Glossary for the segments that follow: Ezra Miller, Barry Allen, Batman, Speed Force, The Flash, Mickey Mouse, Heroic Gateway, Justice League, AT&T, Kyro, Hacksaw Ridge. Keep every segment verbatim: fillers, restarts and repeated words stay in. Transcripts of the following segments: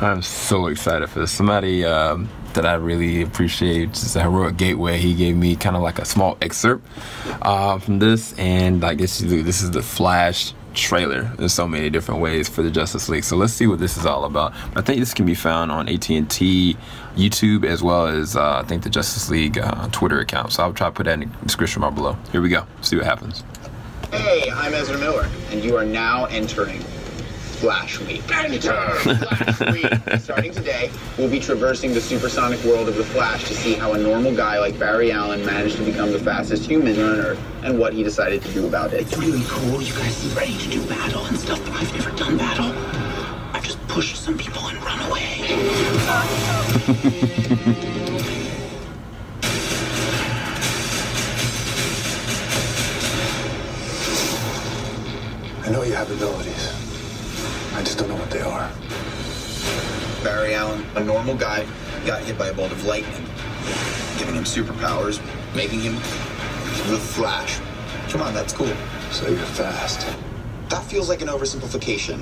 I'm so excited for this. Somebody um, that I really appreciate is the Heroic Gateway. He gave me kind of like a small excerpt uh, from this, and I guess this is the Flash trailer in so many different ways for the Justice League. So let's see what this is all about. I think this can be found on A T and T, YouTube, as well as uh, I think the Justice League uh, Twitter account. So I'll try to put that in the description bar below. Here we go. See what happens. Hey, I'm Ezra Miller, and you are now entering Flash Week. Enter Flash Week. Starting today, we'll be traversing the supersonic world of the Flash to see how a normal guy like Barry Allen managed to become the fastest human on Earth and what he decided to do about it. It's really cool. You guys seem ready to do battle and stuff, but I've never done battle. I've just pushed some people and run away. I know you have abilities. I just don't know what they are. Barry Allen, a normal guy, got hit by a bolt of lightning, giving him superpowers, making him the Flash. Come on, that's cool. So you're fast. That feels like an oversimplification.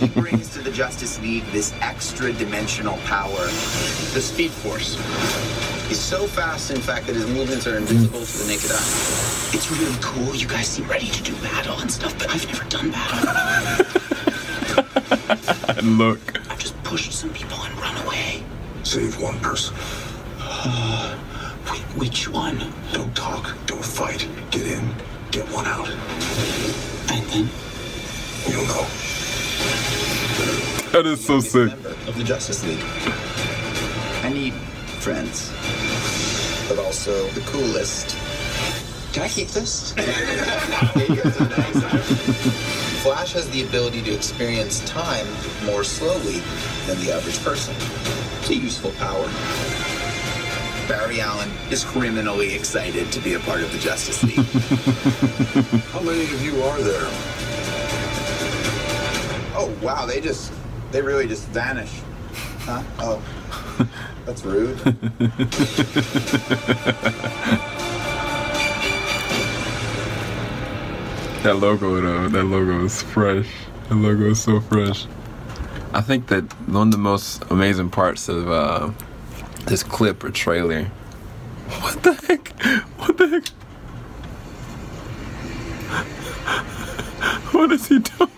He brings to the Justice League this extra-dimensional power, the Speed Force. He's so fast, in fact, that his movements are invisible to the naked eye. It's really cool. You guys seem ready to do battle and stuff, but I've never done battle. Look. I've just pushed some people and run away. Save one person. Uh, which one? Don't talk. Don't fight. Get in. Get one out. And then you'll know. That is so sick. Of the Justice League. I need friends, but also the coolest. Can I keep this? Flash has the ability to experience time more slowly than the average person. It's a useful power. Barry Allen is criminally excited to be a part of the Justice League. How many of you are there? Oh, wow, they just, they really just vanish. Huh? Oh, that's rude. That logo, though, that logo is fresh. That logo is so fresh. I think that one of the most amazing parts of, uh, this clip or trailer. What the heck? What the heck? What is he doing?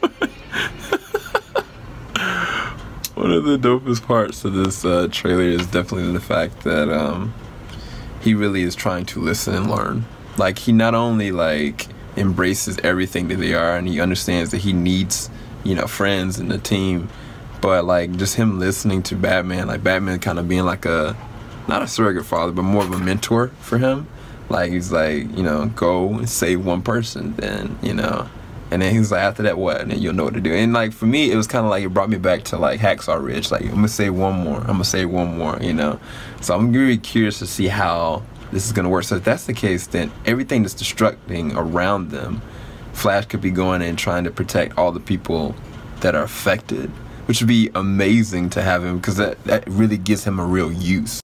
One of the dopest parts of this uh, trailer is definitely the fact that um, he really is trying to listen and learn. Like, he not only like embraces everything that they are, and he understands that he needs, you know, friends and a team. But like just him listening to Batman, like Batman kind of being like a, not a surrogate father, but more of a mentor for him. Like he's like, you know, go and save one person, then, you know. And then he was like, after that, what? And then you'll know what to do. And like for me, it was kind of like it brought me back to like Hacksaw Ridge. Like I'm gonna save one more, I'm gonna save one more, you know. So I'm really curious to see how this is gonna work. So if that's the case, then everything that's destructing around them, Flash could be going and trying to protect all the people that are affected, which would be amazing to have him, because that, that really gives him a real use.